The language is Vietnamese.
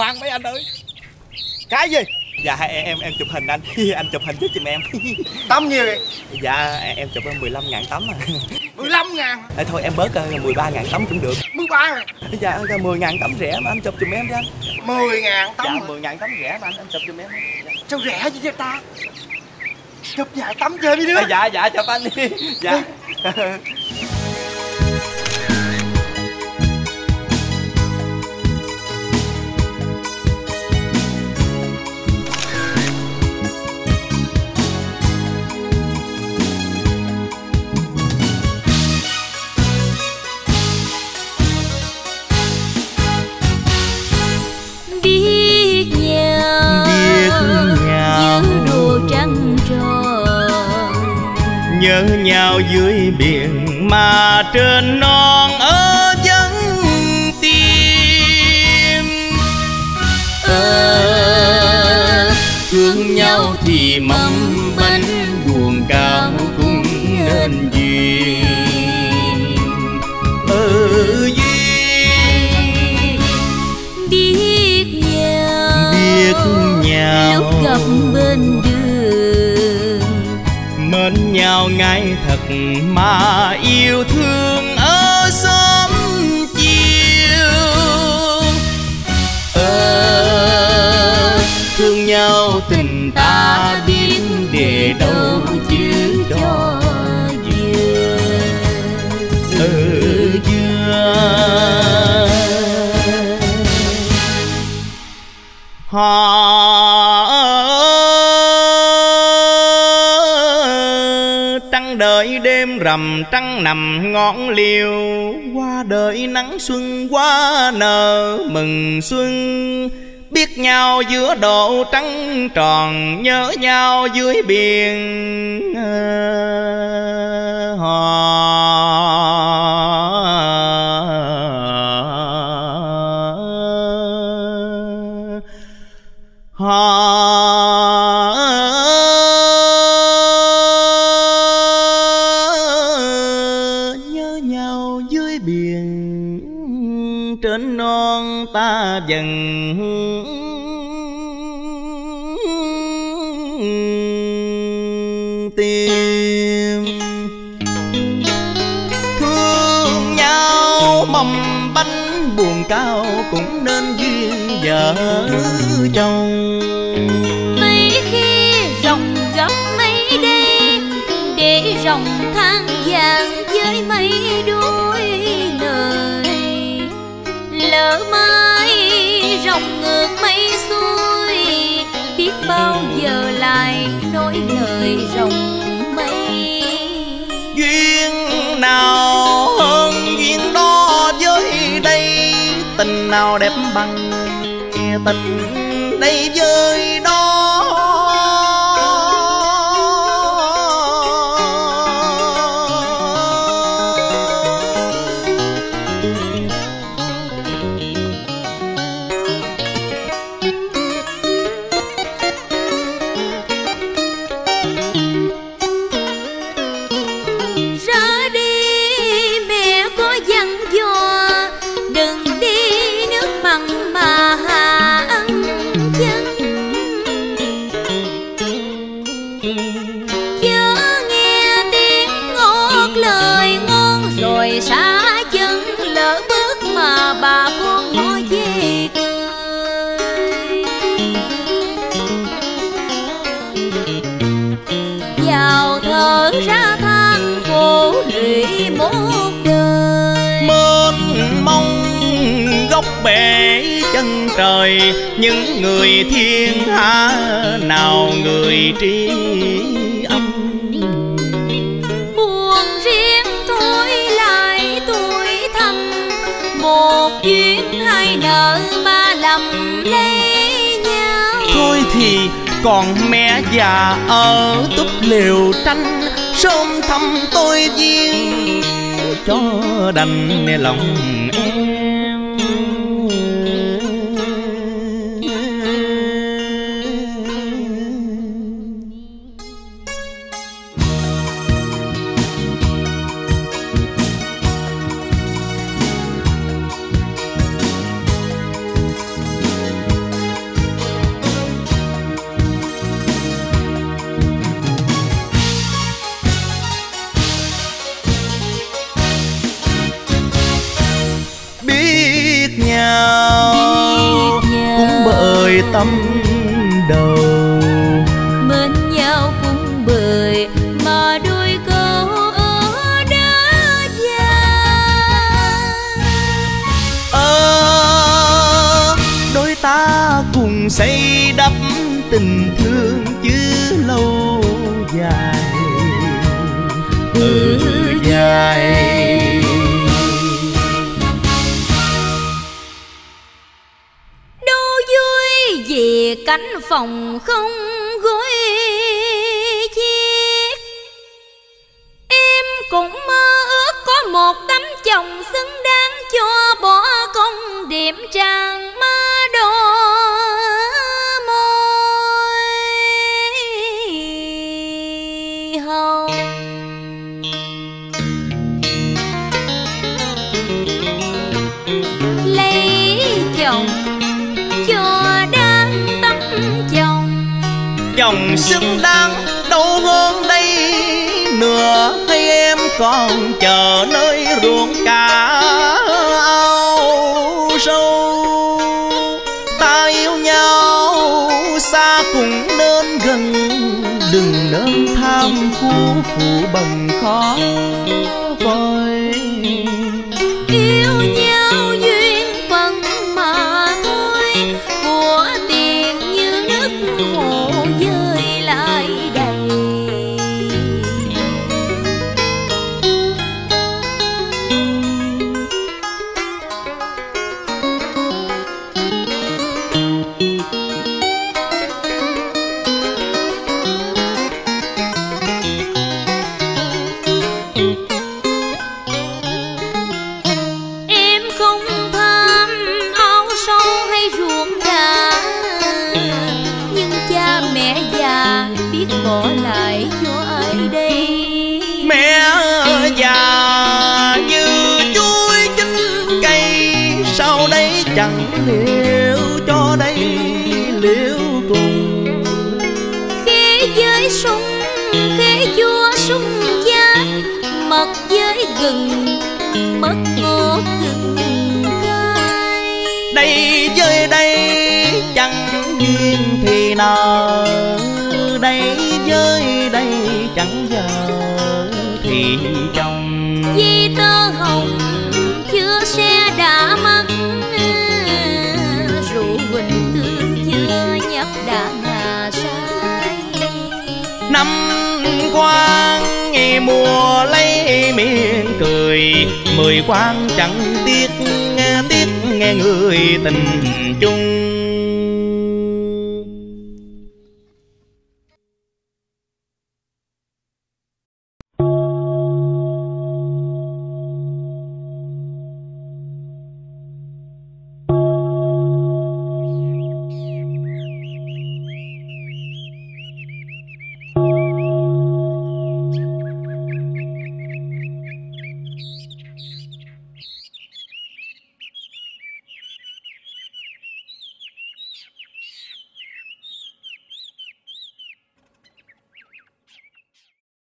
khoan mấy anh ơi. Cái gì? Dạ em chụp hình anh. Anh chụp hình trước giùm em. Tấm nhiều vậy? Dạ em chụp 15.000 tấm à. 15.000? Thôi em bớt 13.000 tấm cũng được. 13.000? Dạ 10.000 tấm rẻ mà anh chụp giùm em đi anh. 10.000 tấm? Dạ 10.000 tấm rẻ mà anh chụp giùm em. Dạ. Sao rẻ vậy cho ta? Chụp vài tấm chơi đi đứa. Dạ dạ chụp anh đi. Dạ. Nhớ nhau dưới biển mà trên non ở vẫn tim. Thương nhau thì mâm bánh buồn cao cũng nên duyên. Duyên biết nhau lúc gặp bên đường. Mến nhau ngay thật mà yêu thương ở xóm chiều. Thương nhau tình ta biết để đâu chứ cho duyên. Duyên đợi đêm rằm trăng nằm ngọn liều, qua đợi nắng xuân qua nở mừng xuân. Biết nhau giữa độ trăng tròn, nhớ nhau dưới biển ta dần tìm. Thương nhau mầm bánh buồn cao cũng nên duyên vợ chồng. Mấy khi rồng gặp mấy đêm để rồng than vàng với mấy đuôi lời. Lỡ mai rồng ngược mây xuôi, biết bao giờ lại nói lời rồng mây. Duyên nào hơn duyên đó với đây, tình nào đẹp bằng tình đây với đó. Bể chân trời những người thiên hạ, nào người tri âm buồn riêng thôi lại tuổi thầm. Một duyên hai nợ ba lầm lấy nhau. Thôi thì còn mẹ già ở túp liều tranh, sớm thăm tôi duyên cho đành nè lòng em. tâm đầu. Mến nhau cũng bời mà đôi câu đã già. Đôi ta cùng xây đắp tình thương chứ lâu dài. Dài. Cánh phòng không gối chiếc, em cũng mơ ước có một tấm chồng xứng đáng cho bỏ công điểm trang má đỏ môi hồng. Lấy chồng cho chồng xứng đáng đâu hơn đây nữa, thấy em còn chờ nơi ruộng cà ao sâu. Ta yêu nhau xa cũng nên gần, đừng nên tham phụ bằng khó vời. Yêu nhau duyên phận mà thôi, của tiền như nước hồ gừng mất ngô gừng cay. Đây với đây chẳng duyên thì nợ, đây với đây chẳng vợ thì chồng. Vì tơ hồng chưa xe đã mắc, rượu quỳnh tương chưa nhấp đã ngà say. Năm quan mùa lấy miệng cười, mười quan chẳng tiếc nghe người tình chung.